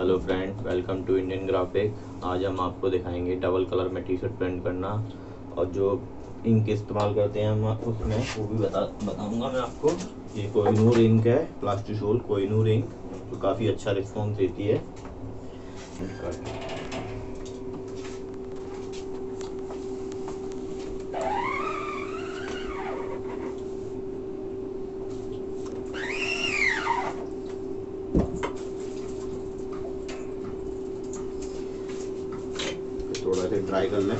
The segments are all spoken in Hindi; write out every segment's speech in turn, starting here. Hello friends, welcome to Indian graphic. आज हम आपको दिखाएंगे डबल कलर में टी शर्ट प्रिंट करना, और जो इंक इस्तेमाल करते हैं हम उसमें वो भी बताऊंगा मैं आपको। ये कोइनूर इंक है, प्लास्टिकोल कोइनूर इंक, तो काफ़ी अच्छा रिस्पॉन्स देती है। थोड़ा सा ड्राई कर लें।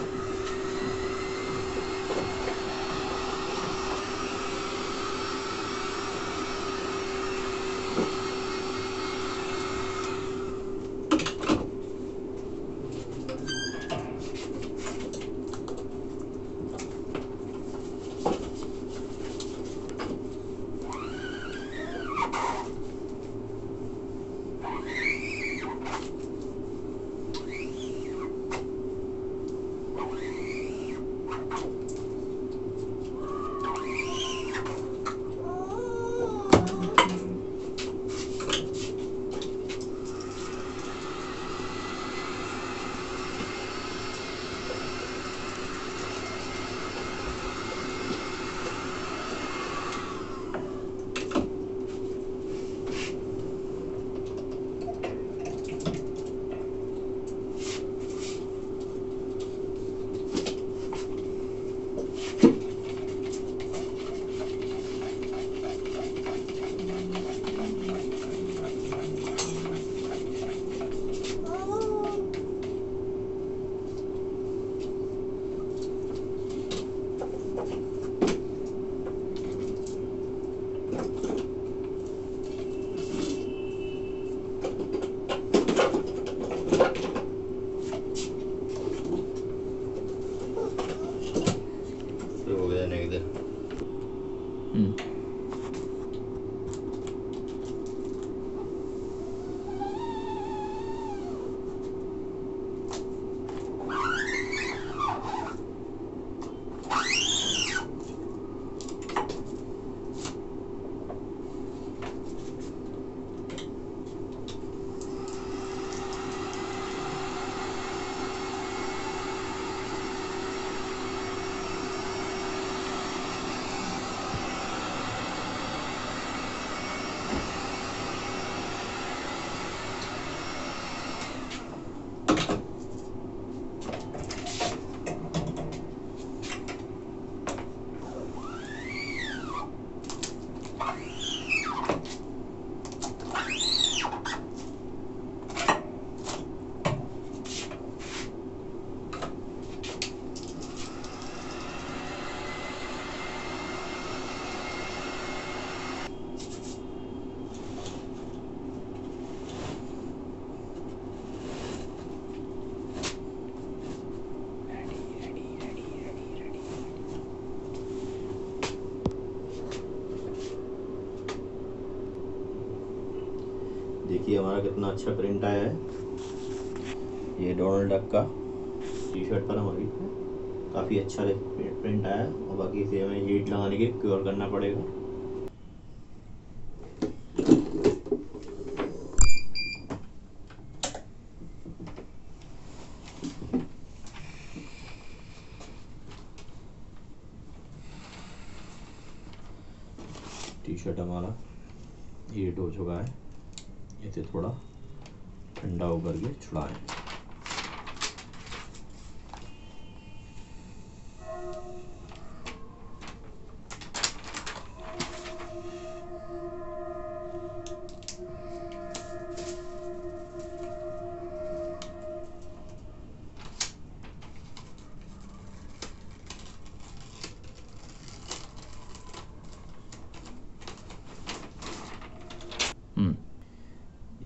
देखिए हमारा कितना अच्छा प्रिंट आया है। ये डोनाल्ड डक का टी शर्ट पर हमारी काफ़ी अच्छा प्रिंट आया है, और बाकी इसे हमें हीट लगाने के क्योर करना पड़ेगा। टी शर्ट हमारा हीट हो चुका है, इसे थोड़ा ठंडा होकर के छुड़ाएं।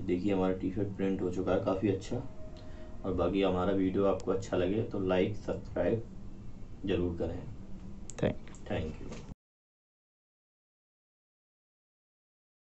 देखिए हमारा टी शर्ट प्रिंट हो चुका है काफ़ी अच्छा। और बाकी हमारा वीडियो आपको अच्छा लगे तो लाइक सब्सक्राइब ज़रूर करें। Thank you.